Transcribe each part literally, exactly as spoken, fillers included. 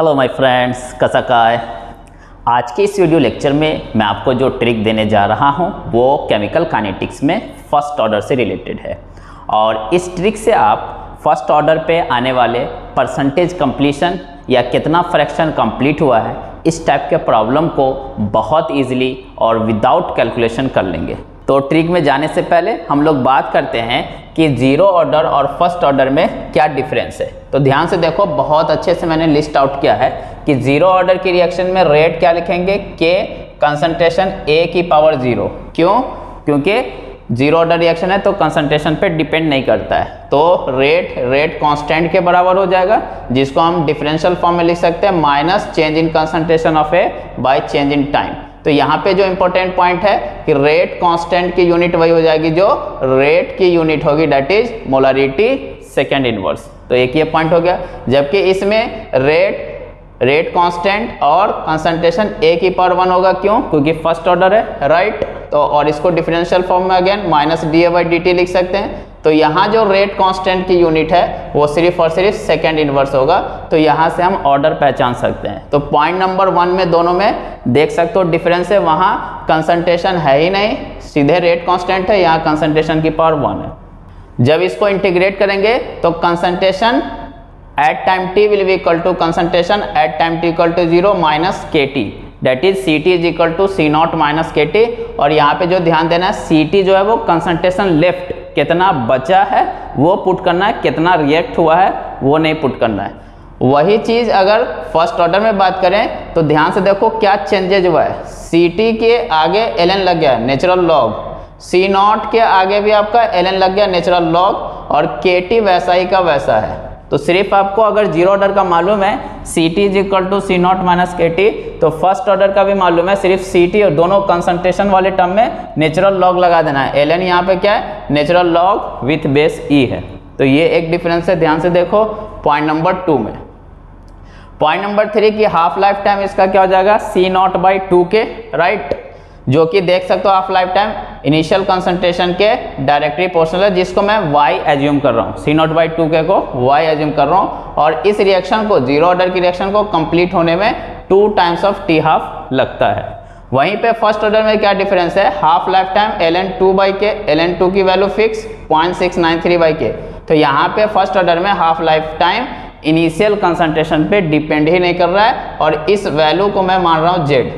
Hello my friends, कैसा का है। आज के इस वीडियो लेक्चर में मैं आपको जो ट्रिक देने जा रहा हूं वो केमिकल काइनेटिक्स में फर्स्ट ऑर्डर से रिलेटेड है। और इस ट्रिक से आप फर्स्ट ऑर्डर पे आने वाले परसेंटेज कंप्लीशन या कितना फ्रैक्शन कंप्लीट हुआ है इस टाइप के प्रॉब्लम को बहुत ईजिली और विदाउट कैलकुलेशन कर लेंगे। तो ट्रिक में जाने से पहले हम लोग बात करते हैं कि जीरो ऑर्डर और फर्स्ट ऑर्डर में क्या डिफरेंस है। तो ध्यान से देखो, बहुत अच्छे से मैंने लिस्ट आउट किया है कि जीरो ऑर्डर की रिएक्शन में रेट क्या लिखेंगे, के कंसंट्रेशन ए की पावर जीरो। क्यों? क्योंकि जीरो ऑर्डर रिएक्शन है तो कंसंट्रेशन पे डिपेंड नहीं करता है, तो रेट रेट कांस्टेंट के बराबर हो जाएगा, जिसको हम डिफरेंशियल फॉर्म में लिख सकते हैं minus change in concentration of A by change in time. तो यहाँ पे जो इम्पोर्टेंट पॉइंट है कि रेट कांस्टेंट की यूनिट वही हो जाएगी जो रेट की यूनिट होगी, that is molarity second inverse. तो एक ये पॉइंट हो गया। जबकि इसमें रेट रेट कांस्टेंट और कंसंट्रेशन ए की पावर वन होगा। क्यों? क्योंकि फर्स्ट ऑर्डर है, राइट right? तो और इसको डिफरेंशियल फॉर्म में again minus D A by D T लिख सकते हैं। तो यहाँ जो रेट कांस्टेंट की यूनिट है वो सिर्फ और सिर्फ सेकेंड इनवर्स होगा। तो यहाँ से हम ऑर्डर पहचान सकते हैं। तो पॉइंट नंबर वन में दोनों में देख सकते हो डिफरेंस है, वहाँ कंसंट्रेशन है ही नहीं, सीधे रेट कांस्टेंट है, यहाँ कंसंट्रेशन की पावर वन है। जब इसको इंटीग्रेट करेंगे तो concentration at time T will be equal to concentration at time T equal to zero minus के T, that is C T is equal to C not minus के T. और यहाँ पे जो ध्यान देना है, सी टी जो है वो कंसंट्रेशन लेफ्ट कितना बचा है वो पुट करना है, कितना रिएक्ट हुआ है वो नहीं पुट करना है। वही चीज़ अगर फर्स्ट ऑर्डर में बात करें तो ध्यान से देखो क्या चेंजेज हुआ है। सी टी के आगे एल एन लग गया है, नेचुरल लॉग, सी नॉट के आगे भी आपका एल एन लग गया नेचुरल लॉग, और के टी वैसा ही का वैसा है। तो सिर्फ आपको अगर जीरो ऑर्डर का मालूम है C T is equal to C not minus के टी, तो फर्स्ट ऑर्डर का भी मालूम है, सिर्फ सी टी और दोनों कंसंट्रेशन वाले टर्म में नेचुरल लॉग लगा देना है। एल एन यहाँ पे क्या है, natural log with base E है। तो ये एक डिफरेंस है, ध्यान से देखो पॉइंट नंबर टू में। पॉइंट नंबर थ्री की हाफ लाइफ टाइम इसका क्या हो जाएगा, C naught by two K, right, जो कि देख सकते हो half life time initial concentration के डायरेक्टली पोर्शनल है, जिसको मैं y एज्यूम कर रहा हूँ, सी नॉट बाई टू के को y एज्यूम कर रहा हूँ। और इस रिएक्शन को, जीरो ऑर्डर की रिएक्शन को कंप्लीट होने में two times of T half लगता है। वहीं पे फर्स्ट ऑर्डर में क्या डिफरेंस है, half life time L N two by K, L N two की value fix point six nine three by K. तो यहाँ पे फर्स्ट ऑर्डर में half life time initial concentration पे डिपेंड ही नहीं कर रहा है, और इस वैल्यू को मैं मान रहा हूँ जेड।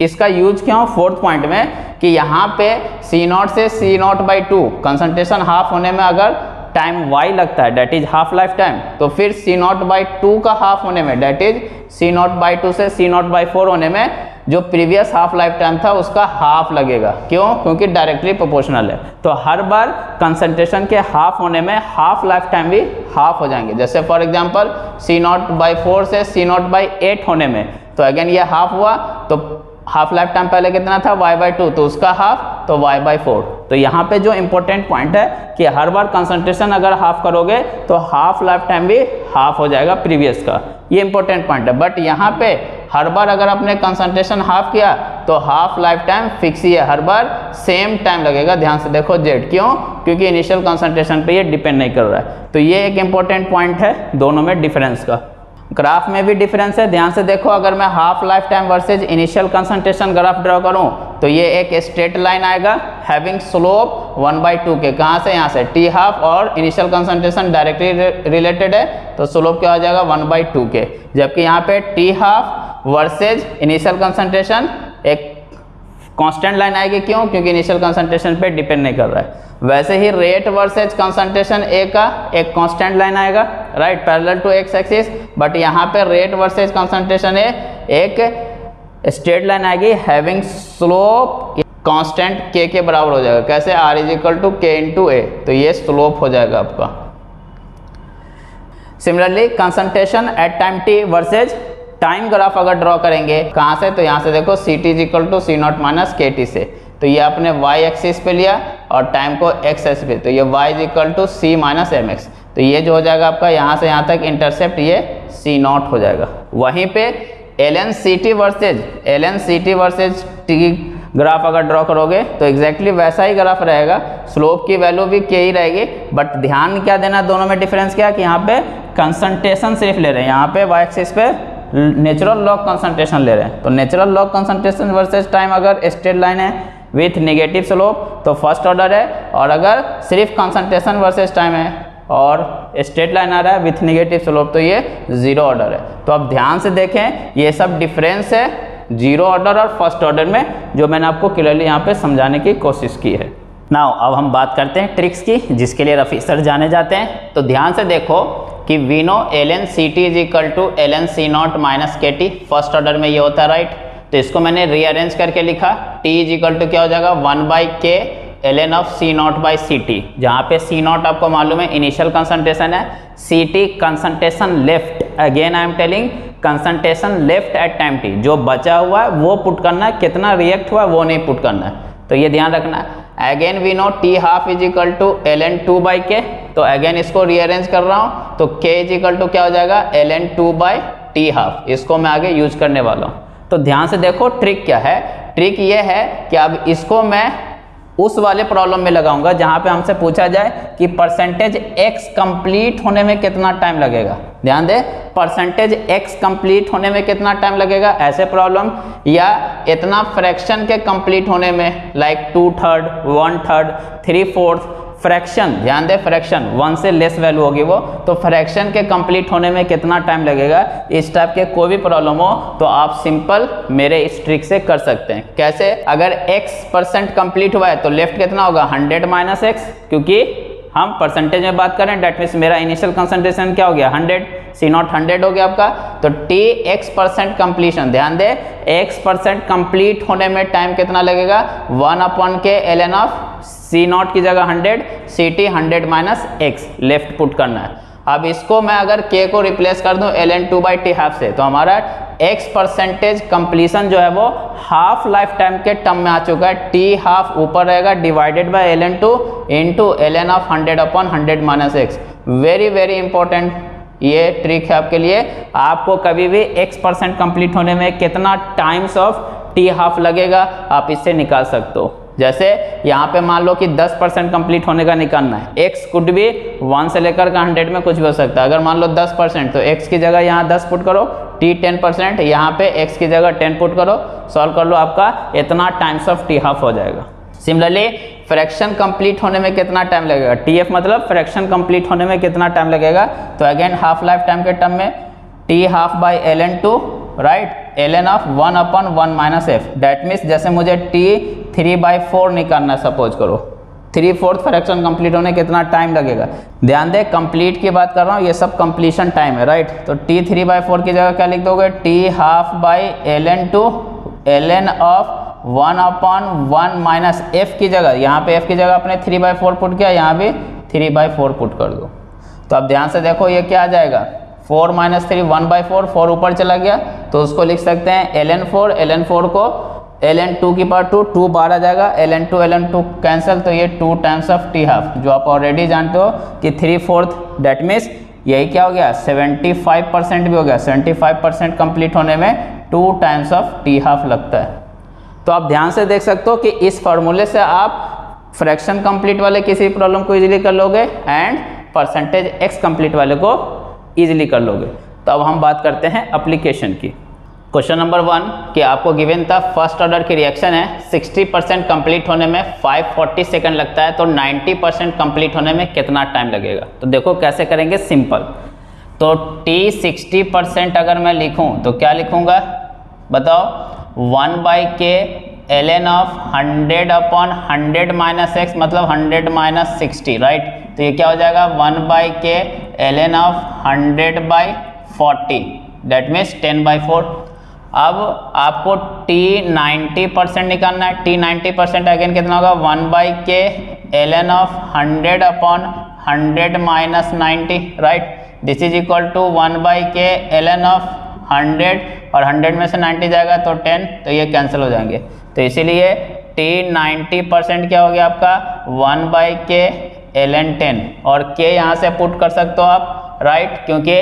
इसका यूज क्या हो फोर्थ पॉइंट में, कि यहाँ पे सी नॉट से C naught by two concentration half होने में अगर टाइम y लगता है, that is half life time, तो फिर सी नॉट बाई टू का हाफ होने में, that is C naught by two से सी नॉट बाई फोर होने में जो प्रीवियस हाफ लाइफ टाइम था उसका हाफ लगेगा। क्यों? क्योंकि डायरेक्टली प्रोपोर्शनल है। तो हर बार कंसनट्रेशन के हाफ होने में हाफ लाइफ टाइम भी हाफ हो जाएंगे। जैसे for example C naught by four से सी नॉट बाई एट होने में, तो अगेन ये हाफ हुआ, तो हाफ लाइफ टाइम पहले कितना था y बाई टू, तो उसका हाफ, तो y बाई फोर। तो यहाँ पे जो इम्पोर्टेंट पॉइंट है कि हर बार कंसंट्रेशन अगर हाफ करोगे तो हाफ लाइफ टाइम भी हाफ हो जाएगा प्रीवियस का, ये इम्पोर्टेंट पॉइंट है। बट यहाँ पे हर बार अगर आपने कंसंट्रेशन हाफ किया तो हाफ लाइफ टाइम फिक्स ही है, हर बार सेम टाइम लगेगा, ध्यान से देखो जेड। क्यों? क्योंकि इनिशियल कंसंट्रेशन पे ये डिपेंड नहीं कर रहा है। तो ये एक इम्पोर्टेंट पॉइंट है दोनों में डिफरेंस का। ग्राफ में भी डिफरेंस है, ध्यान से देखो। अगर मैं half life time versus initial concentration graph draw करूं तो ये एक स्ट्रेट लाइन आएगा having slope one by two K, कहाँ से, यहाँ से टी हाफ, और इनिशियल कंसंट्रेशन डायरेक्टली रिलेटेड है तो स्लोप क्या हो जाएगा वन बाई टू के। जबकि यहाँ पे T half versus initial concentration एक कांस्टेंट लाइन आएगी। क्यों? क्योंकि इनिशियल कंसंट्रेशन पे डिपेंड नहीं कर रहा है। वैसे ही रेट वर्सेज कंसंट्रेशन ए का एक कांस्टेंट लाइन आएगा, right, parallel to x axis, but यहाँ पे रेट वर्सेज कंसंट्रेशन ए एक स्ट्रेट लाइन आएगी हैविंग स्लोप कांस्टेंट के के बराबर हो जाएगा। कैसे, आर इज इक्वल टू के इंटू ए, तो ये स्लोप हो जाएगा आपका। Similarly concentration at time T versus time graph अगर ड्रॉ करेंगे, कहाँ से, तो यहाँ से देखो C T is equal to C not minus के टी से, तो ये आपने y एक्सिस पे लिया और टाइम को x एक्सिस पे, तो ये y is equal to C minus M X, तो ये जो हो जाएगा आपका यहाँ से यहाँ तक इंटरसेप्ट ये सी नॉट हो जाएगा। वहीं पे L N C T versus L N C T versus T graph अगर ड्रॉ करोगे तो एग्जैक्टली वैसा ही ग्राफ रहेगा, स्लोप की वैल्यू भी के ही रहेगी। बट ध्यान क्या देना, दोनों में डिफरेंस क्या है कि यहाँ पे कंसंट्रेशन सिर्फ ले रहे हैं, यहाँ पे y एक्सिस पे नेचुरल लॉग कंसंट्रेशन ले रहे हैं, तो natural log concentration versus time अगर स्ट्रेट लाइन है विथ नेगेटिव स्लोप तो फर्स्ट ऑर्डर है, और अगर सिर्फ कंसंट्रेशन वर्सेस टाइम है और स्ट्रेट लाइन आ रहा है विथ नेगेटिव स्लोप तो ये जीरो ऑर्डर है। तो अब ध्यान से देखें, ये सब डिफरेंस है जीरो ऑर्डर और फर्स्ट ऑर्डर में, जो मैंने आपको क्लियरली यहाँ पे समझाने की कोशिश की है। नाउ अब हम बात करते हैं ट्रिक्स की, जिसके लिए रफ़ी सर जाने जाते हैं। तो ध्यान से देखो कि we know L N C T is equal to L N C not minus के टी, फर्स्ट ऑर्डर में ये होता है राइट, तो इसको मैंने रीअरेंज करके लिखा t इज इक्वल टू क्या हो जाएगा one by K L N of C naught by C T, जहाँ पे सी नॉट आपको मालूम है इनिशियल कंसनट्रेशन है, सी T concentration left, again I am telling concentration left at time T, जो बचा हुआ है वो पुट करना है, कितना रिएक्ट हुआ है वो नहीं पुट करना है, तो ये ध्यान रखना है। Again we know T half is equal to L N two by K, तो अगेन इसको रीअरेंज कर रहा हूँ तो k इज इक्वल टू क्या हो जाएगा L N two by T half, इसको मैं आगे यूज करने वाला हूँ। तो ध्यान से देखो ट्रिक क्या है, ट्रिक ये है कि अब इसको मैं उस वाले प्रॉब्लम में लगाऊंगा जहाँ पे हमसे पूछा जाए कि परसेंटेज x कंप्लीट होने में कितना टाइम लगेगा। ध्यान दे, परसेंटेज x कंप्लीट होने में कितना टाइम लगेगा ऐसे प्रॉब्लम, या इतना फ्रैक्शन के कंप्लीट होने में like two third one third three fourth fraction, ध्यान दे फ्रैक्शन वन से लेस वैल्यू होगी वो, तो फ्रैक्शन के कंप्लीट होने में कितना टाइम लगेगा, इस टाइप के कोई भी प्रॉब्लम हो तो आप सिंपल मेरे इस ट्रिक से कर सकते हैं। कैसे, अगर x परसेंट कंप्लीट हुआ है तो लेफ्ट कितना होगा हंड्रेड माइनस एक्स, क्योंकि हम परसेंटेज में बात करें डेट मीन्स मेरा इनिशियल कंसंट्रेशन क्या हो गया हंड्रेड, सी नॉट हंड्रेड हो गया आपका, तो टी एक्स परसेंट कंप्लीशन, ध्यान दे एक्स परसेंट कंप्लीट होने में टाइम कितना लगेगा one upon K L N of C naught की जगह hundred, C T hundred minus X left put करना है। अब इसको मैं अगर के को रिप्लेस कर दूं L N two by T half से, तो हमारा एक्स परसेंटेज कंप्लीशन जो है वो हाफ लाइफ टाइम के टर्म में आ चुका है, टी हाफ ऊपर रहेगा divided by L N two into L N of hundred upon hundred minus X. Very very important ये ट्रिक है आपके लिए, आपको कभी भी एक्स परसेंट कंप्लीट होने में कितना टाइम्स ऑफ टी हाफ लगेगा आप इससे निकाल सकते हो। जैसे यहाँ पे मान लो कि दस परसेंट कंप्लीट होने का निकालना है, x कुड भी वन से लेकर का हंड्रेड में कुछ भी हो सकता है, अगर मान लो दस परसेंट तो x की जगह यहाँ दस पुट करो, t टेन परसेंट यहाँ पे x की जगह टेन पुट करो, सॉल्व कर लो, आपका इतना टाइम्स ऑफ t हाफ हो जाएगा। सिमिलरली फ्रैक्शन कंप्लीट होने में कितना टाइम लगेगा, टी एफ मतलब फ्रैक्शन कंप्लीट होने में कितना टाइम लगेगा, तो अगेन हाफ लाइफ टाइम के टर्म में T half by L N two right L N of one upon one minus F, that means जैसे मुझे टी थ्री बाई फोर निकालना सपोज करो, थ्री फोर्थ फ्रैक्शन कंप्लीट होने कितना time लगेगा, ध्यान दे कंप्लीट की बात कर रहा हूँ, ये सब कंप्लीशन टाइम है राइट, तो टी थ्री बाई फोर की जगह क्या लिख दोगे T half by L N two L N of one upon one minus F की जगह, यहाँ पे एफ की जगह अपने थ्री बाई फोर पुट किया, यहाँ भी थ्री बाई फोर पुट कर दो, तो अब ध्यान से देखो ये क्या आ जाएगा four minus three one by four, four ऊपर चला गया तो उसको लिख सकते हैं L N four, L N four को एल एन टू की पावर टू, टू बाहर आ जाएगा L N two L N two cancel, तो ये two times of T half, जो आप ऑलरेडी जानते हो कि थ्री फोर्थ डेट मीन्स यही क्या हो गया सेवेंटी फाइव परसेंट भी हो गया, सेवेंटी फाइव परसेंट कंप्लीट होने में two times of T half लगता है। तो आप ध्यान से देख सकते हो कि इस फार्मूले से आप फ्रैक्शन कंप्लीट वाले किसी प्रॉब्लम को ईजिली कर लोगे एंड परसेंटेज एक्स कंप्लीट वाले को ईजिली कर लोगे। तो अब हम बात करते हैं अप्लीकेशन की। क्वेश्चन नंबर वन कि आपको गिवन था फर्स्ट ऑर्डर की रिएक्शन है सिक्सटी परसेंट कंप्लीट होने में फाइव फोर्टी सेकंड लगता है, तो नाइंटी परसेंट कंप्लीट होने में कितना टाइम लगेगा। तो देखो कैसे करेंगे सिंपल, तो t सिक्सटी परसेंट अगर मैं लिखूं तो क्या लिखूंगा बताओ one by K L N of hundred upon hundred minus X मतलब हंड्रेड माइनस सिक्सटी राइट, तो ये क्या हो जाएगा one by K L N of hundred by forty that means ten by four. अब आपको t नाइंटी परसेंट निकालना है, t नाइंटी परसेंट अगेन कितना होगा one by K L N of hundred upon hundred minus ninety right, this is equal to one by K L N of hundred और hundred में से ninety जाएगा तो ten, तो ये कैंसिल हो जाएंगे, तो इसीलिए t नाइंटी परसेंट क्या हो गया आपका one by K L N ten, और k यहाँ से पुट कर सकते हो आप राइट right? क्योंकि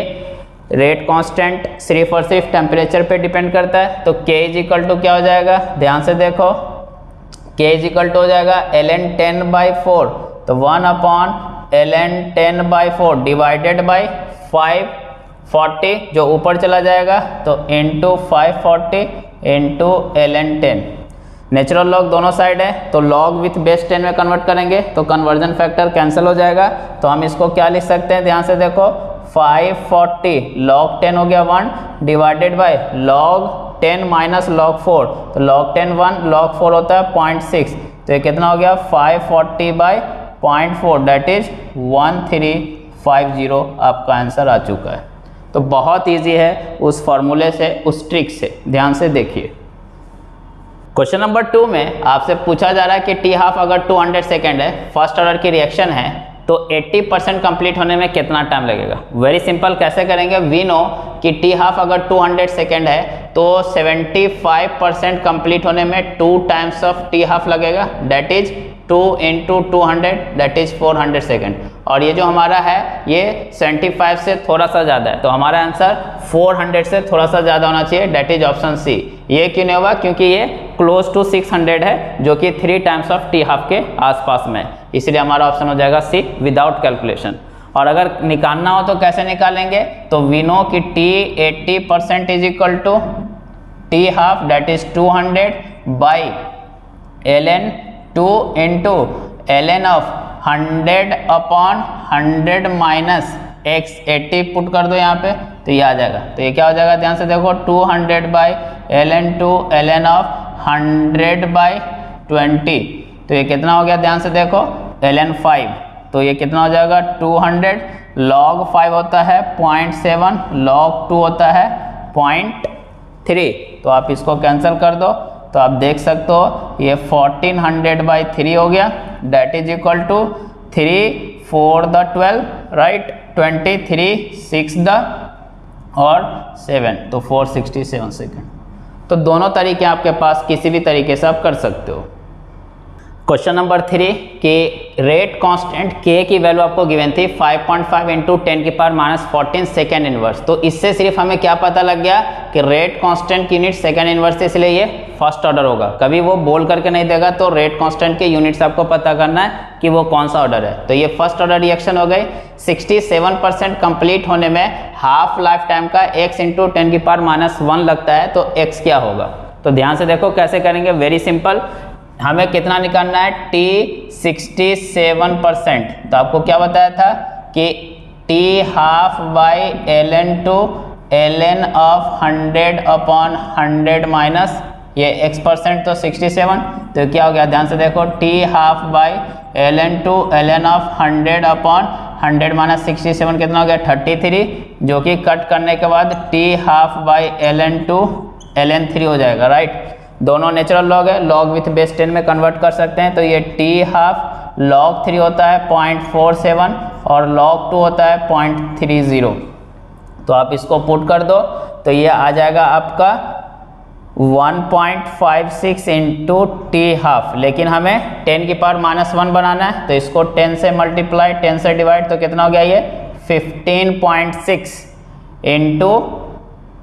रेट कांस्टेंट सिर्फ और सिर्फ टेम्परेचर पे डिपेंड करता है, तो k इज इक्वल टू क्या हो जाएगा ध्यान से देखो k इज इक्वल टू हो जाएगा L N ten by four, तो one upon L N ten by four divided by five चालीस जो ऊपर चला जाएगा तो into five forty into L N ten, natural log दोनों साइड है तो लॉग विथ बेस टेन में कन्वर्ट करेंगे तो कन्वर्जन फैक्टर कैंसिल हो जाएगा। तो हम इसको क्या लिख सकते हैं, ध्यान से देखो फाइव फोर्टी लॉग टेन हो गया one divided by log ten minus log four, तो log ten one log four होता है पॉइंट सिक्स, तो ये कितना हो गया five forty by point four that is one three five zero. आपका आंसर आ चुका है। तो बहुत इजी है उस फॉर्मूले से, उस ट्रिक से, ध्यान से देखिए। क्वेश्चन नंबर टू में आपसे पूछा जा रहा है कि टी हाफ अगर टू हंड्रेड सेकेंड है, फर्स्ट ऑर्डर की रिएक्शन है, तो अस्सी परसेंट कंप्लीट होने में कितना टाइम लगेगा। वेरी सिंपल, कैसे करेंगे, वी नो कि टी हाफ अगर टू हंड्रेड सेकेंड है तो पचहत्तर परसेंट कंप्लीट होने में two times of T half लगेगा, that is two into two hundred that is four hundred second. और ये जो हमारा है ये पचहत्तर से थोड़ा सा ज़्यादा है, तो हमारा आंसर चार सौ से थोड़ा सा ज़्यादा होना चाहिए, डेट इज ऑप्शन सी। ये क्यों नहीं हुआ, क्योंकि ये क्लोज टू छह सौ है जो कि three times of T half के आसपास में, इसलिए हमारा ऑप्शन हो जाएगा सी विदाउट कैलकुलेशन। और अगर निकालना हो तो कैसे निकालेंगे, तो वी नो कि T eighty percent is equal to T half that is two hundred by L N two into L N of hundred upon hundred minus X eighty put कर दो यहाँ पे तो ये आ जाएगा। तो ये क्या हो जाएगा, ध्यान से देखो two hundred by L N two L N of hundred by twenty, तो ये कितना हो गया, ध्यान से देखो एल एन फाइव, तो ये कितना हो जाएगा टू हंड्रेड लॉग फाइव होता है पॉइंट सेवन लॉग टू होता है पॉइंट थ्री, तो आप इसको कैंसिल कर दो तो आप देख सकते हो ये फोर्टीन हंड्रेड बाई थ्री हो गया, that is equal to three four the twelve right twenty three six the और सेवन, तो फोर सिक्सटी सेवन सेकेंड। तो दोनों तरीके आपके पास, किसी भी तरीके से आप कर सकते हो। क्वेश्चन नंबर थ्री कि रेट कांस्टेंट के की वैल्यू आपको गिवन थी five point five into ten की power minus fourteen second inverse, तो इससे सिर्फ हमें क्या पता लग गया कि रेट कांस्टेंट की यूनिट सेकेंड इनवर्स है, इसलिए ये फर्स्ट ऑर्डर होगा, कभी वो बोल करके नहीं देगा। तो रेट कांस्टेंट के यूनिट्स आपको पता करना है कि वो कौन सा ऑर्डर है, तो ये फर्स्ट ऑर्डर रिएक्शन हो गई। सिक्सटी सेवन परसेंट कंप्लीट होने में हाफ लाइफ टाइम का एक्स इंटू टेन की पावर माइनस वन लगता है, तो एक्स क्या होगा, तो ध्यान से देखो कैसे करेंगे। वेरी सिंपल, हमें कितना निकालना है, t सड़सठ परसेंट, तो आपको क्या बताया था कि t half by L N two L N of hundred upon hundred minus ये x परसेंट, तो सड़सठ, तो क्या हो गया, ध्यान से देखो t half by L N two L N of hundred upon hundred minus सड़सठ कितना हो गया तैंतीस, जो कि कट करने के बाद t half by L N two L N three हो जाएगा राइट। दोनों नेचुरल लॉग है, लॉग विथ बेस टेन में कन्वर्ट कर सकते हैं, तो ये टी हाफ लॉग थ्री होता है पॉइंट फोर सेवन और लॉग टू होता है पॉइंट थ्री ज़ीरो, तो आप इसको पुट कर दो तो ये आ जाएगा आपका one point five six into T half, लेकिन हमें टेन की पावर माइनस वन बनाना है तो इसको टेन से मल्टीप्लाई टेन से डिवाइड, तो कितना हो गया ये fifteen point six into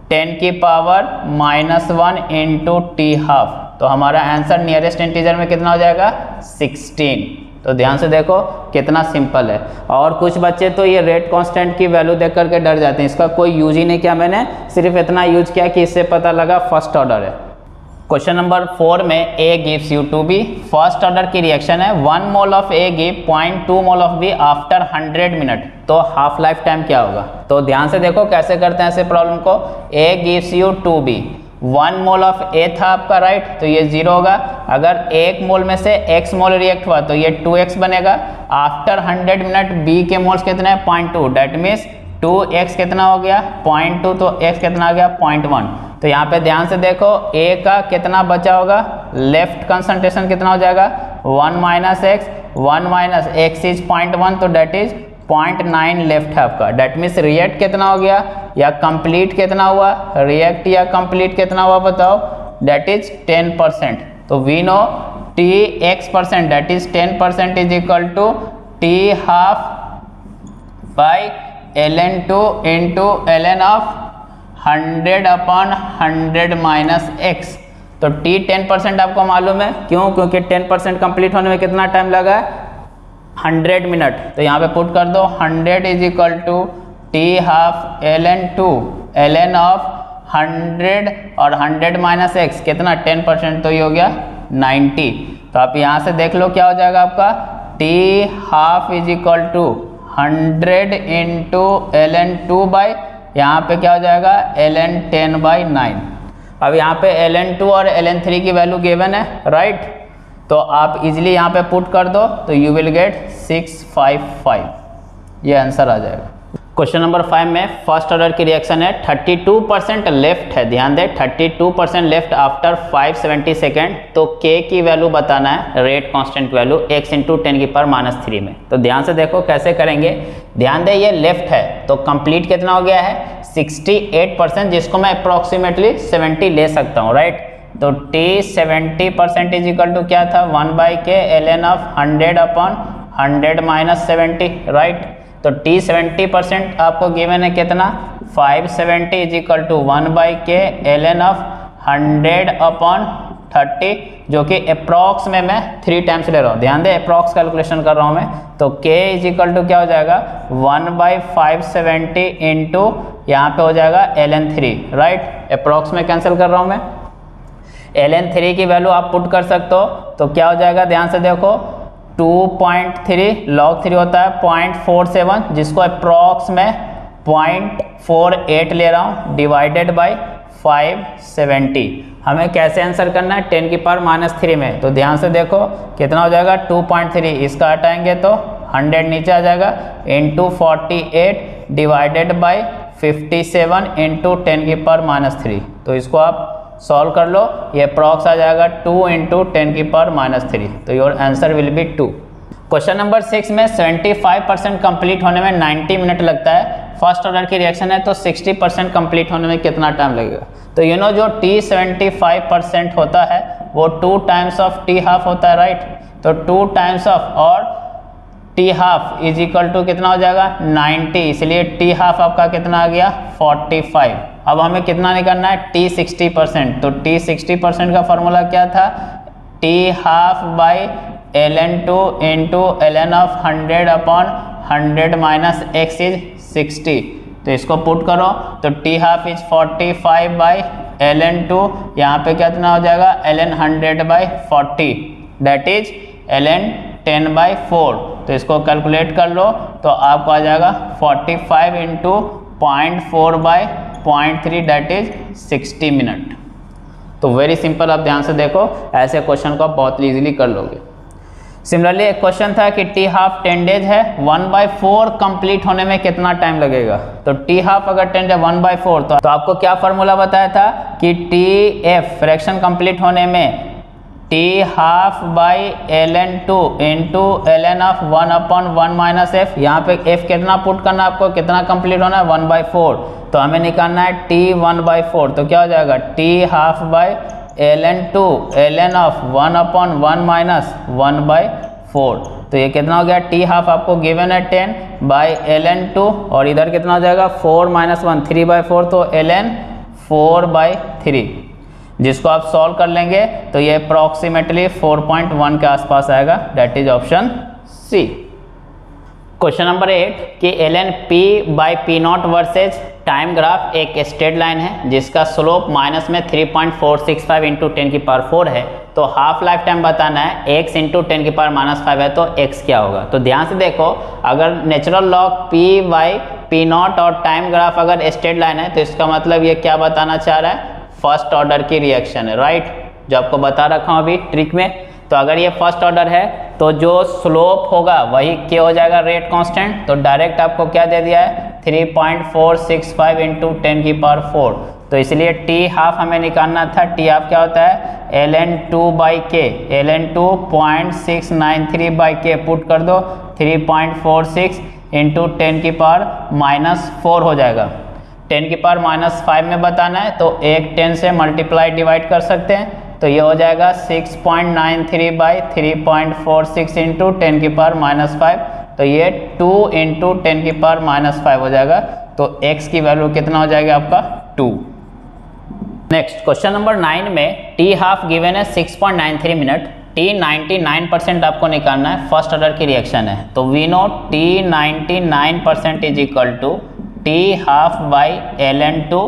ten की power minus one into T half, तो हमारा आंसर नियरेस्ट इंटीजर में कितना हो जाएगा सोलह। तो ध्यान से देखो कितना सिंपल है। और कुछ बच्चे तो ये रेट कांस्टेंट की वैल्यू देख करके डर जाते हैं, इसका कोई यूज ही नहीं किया मैंने, सिर्फ इतना यूज किया कि इससे पता लगा फर्स्ट ऑर्डर है। क्वेश्चन नंबर फोर में A gives you to B, first order की रिएक्शन है, one mole of A give point two mole of B after hundred minute, तो हाफ लाइफ टाइम क्या होगा। तो ध्यान से देखो कैसे करते हैं ऐसे प्रॉब्लम को, A gives you two B, one mole of A था आपका राइट, तो ये जीरो होगा, अगर एक मोल में से x मोल रिएक्ट हुआ तो ये टू एक्स बनेगा, आफ्टर हंड्रेड मिनट B के मोल्स कितने हैं point two, that means two X कितना हो गया पॉइंट टू, तो x कितना आ गया पॉइंट वन। तो यहाँ पे ध्यान से देखो A का कितना बचा होगा, लेफ्ट कंसनट्रेशन कितना हो जाएगा one minus X, one minus x is point one, तो that is point nine left है आपका, डेट मीन्स रिएक्ट कितना हो गया या कंप्लीट कितना हुआ, रिएक्ट या कंप्लीट कितना हुआ बताओ, डेट इज टेन परसेंट। तो we know T x percent that is ten percent is equal to T half by L N two into L N of hundred upon hundred minus X, तो T ten percent आपको मालूम है, क्यों, क्योंकि ten percent complete होने में कितना time लगा है हंड्रेड मिनट, तो यहाँ पे पुट कर दो hundred is equal to T half L N two L N of hundred और हंड्रेड माइनस एक्स कितना टेन परसेंट तो ये हो गया नाइन्टी। तो आप यहाँ से देख लो क्या हो जाएगा आपका T half is equal to hundred into L N two by यहाँ पे क्या हो जाएगा L N ten by nine. अब यहाँ पे एल एन टू और एल एन थ्री की वैल्यू गिवन है राइट right? तो आप इजीली यहाँ पे पुट कर दो तो you will get six five five ये आंसर आ जाएगा। क्वेश्चन नंबर फाइव में फर्स्ट ऑर्डर की रिएक्शन है थर्टी टू परसेंट लेफ्ट है, ध्यान दें thirty two percent left after five seventy second. तो K की वैल्यू बताना है rate constant value x into ten की पावर माइनस थ्री में। तो ध्यान से देखो कैसे करेंगे, ध्यान दें ये लेफ्ट है तो कंप्लीट कितना हो गया है सिक्सटी एट परसेंट, जिसको मैं अप्रॉक्सीमेटली सेवेंटी ले सकता हूँ राइट। तो T seventy percent is equal to क्या था one by K L N of hundred upon hundred minus seventy right. तो T सेवेंटी परसेंट आपको गिवन है कितना five seventy is equal to one by K L N of hundred upon thirty, जो कि approx में मैं three times ले रहा हूँ, ध्यान दें अप्रॉक्स कैलकुलेशन कर रहा हूँ मैं। तो K इज इक्वल टू क्या हो जाएगा one by five seventy into यहाँ पर हो जाएगा L N three right, approx में कैंसिल कर रहा हूँ मैं। एल एन थ्री की वैल्यू आप पुट कर सकते हो तो क्या हो जाएगा ध्यान से देखो two point three log three होता है पॉइंट फोर सेवन, जिसको अप्रॉक्स में पॉइंट फोर एट ले रहा हूँ डिवाइडेड बाय फाइव सेवेंटी। हमें कैसे आंसर करना है टेन की पावर माइनस थ्री में। तो ध्यान से देखो कितना हो जाएगा टू पॉइंट थ्री, इसका हटाएंगे तो हंड्रेड नीचे आ जाएगा into forty eight divided by fifty seven into ten की पावर माइनस थ्री। तो इसको आप सॉल्व कर लो, ये प्रॉक्स आ जाएगा टू इंटू टेन की पावर माइनस थ्री। तो your answer will be two. Question number six में सेवेंटी फाइव परसेंट कंप्लीट होने में नाइन्टी मिनट लगता है, फर्स्ट ऑर्डर की रिएक्शन है तो सिक्सटी परसेंट कंप्लीट होने में कितना टाइम लगेगा। तो यू you नो know, जो T सेवेंटी फाइव परसेंट होता है वो two times of T half होता है राइट right? तो टू टाइम्स ऑफ और T half is equal to कितना हो जाएगा नाइन्टी, इसलिए T हाफ आपका कितना आ गया फोर्टी फाइव। अब हमें कितना निकालना है T सिक्सटी परसेंट, तो T सिक्सटी परसेंट का फॉर्मूला क्या था T half by L N two into L N of hundred upon hundred minus x is sixty. तो इसको पुट करो तो T half is forty five by L N two, यहाँ पर कितना हो जाएगा L N hundred by forty that is L N ten by four. तो इसको कैलकुलेट कर लो तो आपको आ जाएगा forty five into point four by point three that is sixty minute. तो वेरी सिंपल, आप ध्यान से देखो ऐसे क्वेश्चन को आप बहुत ईजिली कर लोगे। सिमिलरली एक क्वेश्चन था कि टी हाफ टेन डेज है, वन बाई फोर कंप्लीट होने में कितना टाइम लगेगा। तो टी हाफ अगर ten days one by four तो आपको क्या फॉर्मूला बताया था कि टी एफ फ्रैक्शन कंप्लीट होने में T half by L N two into L N of one upon one minus F, यहाँ पर एफ कितना पुट करना है आपको, कितना कंप्लीट होना है वन बाई फोर। तो हमें निकालना है टी वन बाई फोर, तो क्या हो जाएगा T half by L N two L N of one upon one minus one by four. तो ये कितना हो गया टी हाफ आपको गिवन है ten by L N two और इधर कितना हो जाएगा four minus one three by four, तो L N four by three, जिसको आप सॉल्व कर लेंगे तो ये अप्रॉक्सीमेटली फोर पॉइंट वन के आसपास आएगा that is option C. Question number eight कि L N P by P not versus time graph एक स्ट्रेट लाइन है जिसका स्लोप माइनस में three point four six five into ten की power four है। तो हाफ लाइफ टाइम बताना है x इंटू टेन की पावर माइनस फाइव है तो x क्या होगा। तो ध्यान से देखो अगर natural log p by P not और टाइम ग्राफ अगर स्ट्रेट लाइन है तो इसका मतलब ये क्या बताना चाह रहा है फर्स्ट ऑर्डर की रिएक्शन है राइट right? जो आपको बता रखा हूँ अभी ट्रिक में। तो अगर ये फर्स्ट ऑर्डर है तो जो स्लोप होगा वही क्या हो जाएगा रेट कांस्टेंट। तो डायरेक्ट आपको क्या दे दिया है three point four six five into ten की पावर फोर, तो इसलिए टी हाफ हमें निकालना था। टी हाफ क्या होता है L N two by K L N two point six nine three by K put कर दो three point four six into ten की पावर माइनस फोर हो जाएगा। टेन की पावर माइनस फाइव में बताना है तो एक टेन से मल्टीप्लाई डिवाइड कर सकते हैं तो ये हो जाएगा six point nine three by three point four six into ten की पावर माइनस फाइव, तो ये टू इंटू टेन की पावर माइनस फाइव हो जाएगा। तो x की वैल्यू कितना हो जाएगा आपका two. Next question number nine में t हाफ गिवन है six point nine three minute, t ninety nine percent आपको निकालना है, फर्स्ट ऑर्डर की रिएक्शन है। तो we know t ninety nine percent is equal to T half by L N two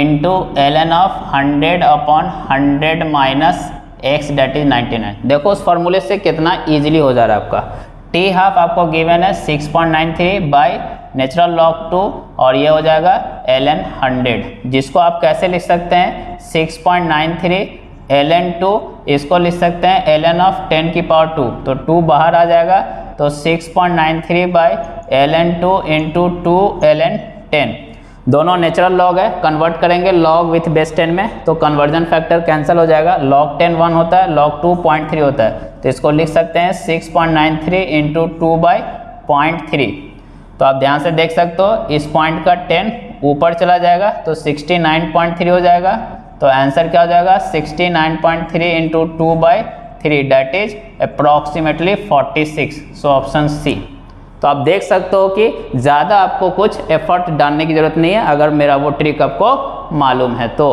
into L N of hundred upon hundred minus x that is ninety nine. देखो उस फॉर्मूले से कितना easily हो जा रहा है आपका। टी हाफ आपको गिवन है six point nine three by natural log two और ये हो जाएगा एल एन हंड्रेड, जिसको आप कैसे लिख सकते हैं six point nine three L N two, इसको लिख सकते हैं एल एन ऑफ टेन की पावर टू, तो टू बाहर आ जाएगा तो six point nine three by L N two into two L N ten. दोनों नेचुरल लॉग है, कन्वर्ट करेंगे लॉग विथ बेस टेन में तो कन्वर्जन फैक्टर कैंसिल हो जाएगा। लॉग टेन वन होता है, लॉग टू पॉइंट थ्री होता है, तो इसको लिख सकते हैं six point nine three into two by point three. तो आप ध्यान से देख सकते हो इस पॉइंट का टेन ऊपर चला जाएगा तो सिक्सटी नाइन पॉइंट थ्री हो जाएगा, तो आंसर क्या हो जाएगा sixty nine point three into two by three that is approximately forty six, so option C. तो आप देख सकते हो कि ज़्यादा आपको कुछ एफर्ट डालने की ज़रूरत नहीं है अगर मेरा वो ट्रिक आपको मालूम है तो।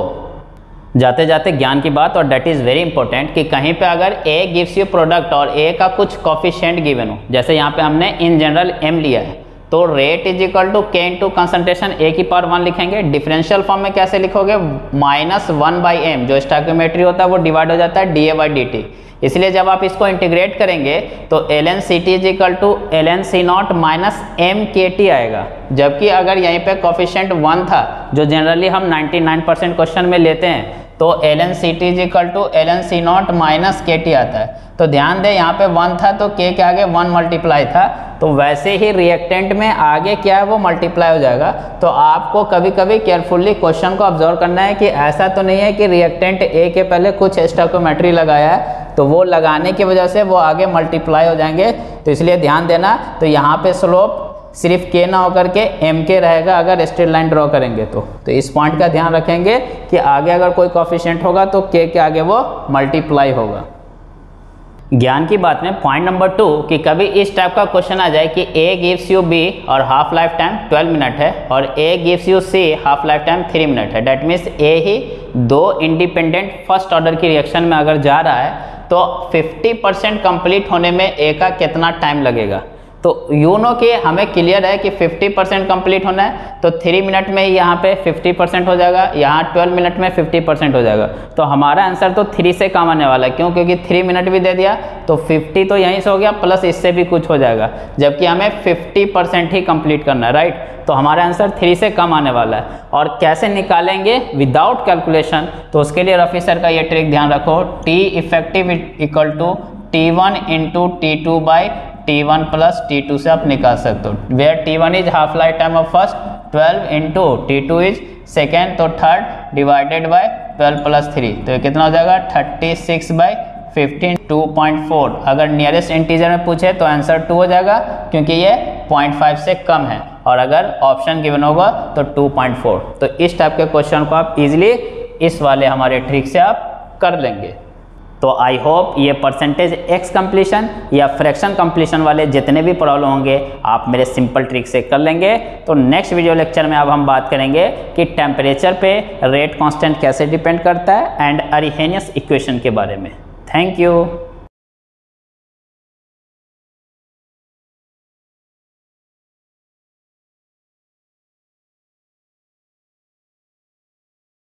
जाते जाते ज्ञान की बात, और डेट इज़ वेरी इंपॉर्टेंट कि कहीं पे अगर ए गिव्स यू प्रोडक्ट और ए का कुछ कोफिशिएंट गिवन हो, जैसे यहाँ पे हमने इन जनरल एम लिया है, तो रेट इज इक्वल टू के इंटू कंसनट्रेशन ए की पावर वन लिखेंगे। डिफरेंशियल फॉर्म में कैसे लिखोगे माइनस वन बाई एम, जो स्टोइकियोमेट्री होता है वो डिवाइड हो जाता है D A by D T, इसलिए जब आप इसको इंटीग्रेट करेंगे तो L N C T is equal to L N C not minus M K T आएगा। जबकि अगर यहीं पे कोफिशिएंट वन था जो जनरली हम निन्यानवे परसेंट क्वेश्चन में लेते हैं, तो L N C T is equal to L N C not minus के टी आता है। तो ध्यान दें यहाँ पे वन था तो के के आगे वन मल्टीप्लाई था, तो वैसे ही रिएक्टेंट में आगे क्या है वो मल्टीप्लाई हो जाएगा। तो आपको कभी कभी केयरफुली क्वेश्चन को ऑब्जर्व करना है कि ऐसा तो नहीं है कि रिएक्टेंट ए के पहले कुछ स्टोइकियोमेट्री लगाया है तो वो लगाने की वजह से वो आगे मल्टीप्लाई हो जाएंगे, तो इसलिए ध्यान देना। तो यहाँ पे स्लोप सिर्फ के ना होकर के एम के रहेगा अगर स्ट्रेट लाइन ड्रॉ करेंगे तो तो इस पॉइंट का ध्यान रखेंगे कि आगे अगर कोई कोफिशिएंट होगा तो के के आगे वो मल्टीप्लाई होगा। ज्ञान की बात में पॉइंट नंबर टू कि कभी इस टाइप का क्वेश्चन आ जाए कि ए गिव्स यू बी और half life time twelve minute है और A gives you C half life time three minute है, डैट मीन्स ए ही दो इंडिपेंडेंट फर्स्ट ऑर्डर की रिएक्शन में अगर जा रहा है तो फिफ्टी परसेंट कंप्लीट होने में ए का कितना टाइम लगेगा। तो यू नो कि हमें क्लियर है कि फिफ्टी परसेंट कंप्लीट होना है तो थ्री मिनट में ही यहाँ पे फिफ्टी परसेंट हो जाएगा, यहाँ ट्वेल्व मिनट में फिफ्टी परसेंट हो जाएगा। तो हमारा आंसर तो थ्री से काम आने वाला है, क्यों? क्योंकि थ्री मिनट भी दे दिया तो फिफ्टी तो यहीं से हो गया प्लस इससे भी कुछ हो जाएगा, जबकि हमें फिफ्टी परसेंट ही कंप्लीट करना है, राइट। तो हमारा आंसर थ्री से कम आने वाला है। और कैसे निकालेंगे विदाउट कैलकुलेशन, तो उसके लिए रफ़ी सर का ये ट्रिक ध्यान रखो, T effective equal to T one into T two by T one plus T two से आप निकाल सकते हो, where T one is half life time of first twelve into T two is second तो third divided by twelve plus three, तो ये कितना हो जाएगा thirty six by fifteen two point four. अगर नियरेस्ट इंटीजर में पूछे तो आंसर टू हो जाएगा क्योंकि ये पॉइंट फाइव से कम है, और अगर ऑप्शन गिवन होगा तो टू पॉइंट फोर। तो इस टाइप के क्वेश्चन को आप इजीली इस वाले हमारे ट्रिक से आप कर लेंगे। तो आई होप ये परसेंटेज एक्स कंप्लीशन या फ्रैक्शन कंप्लीशन वाले जितने भी प्रॉब्लम होंगे आप मेरे सिंपल ट्रिक से कर लेंगे। तो नेक्स्ट वीडियो लेक्चर में अब हम बात करेंगे कि टेम्परेचर पे रेट कांस्टेंट कैसे डिपेंड करता है एंड अरिहेनियस इक्वेशन के बारे में। Thank you.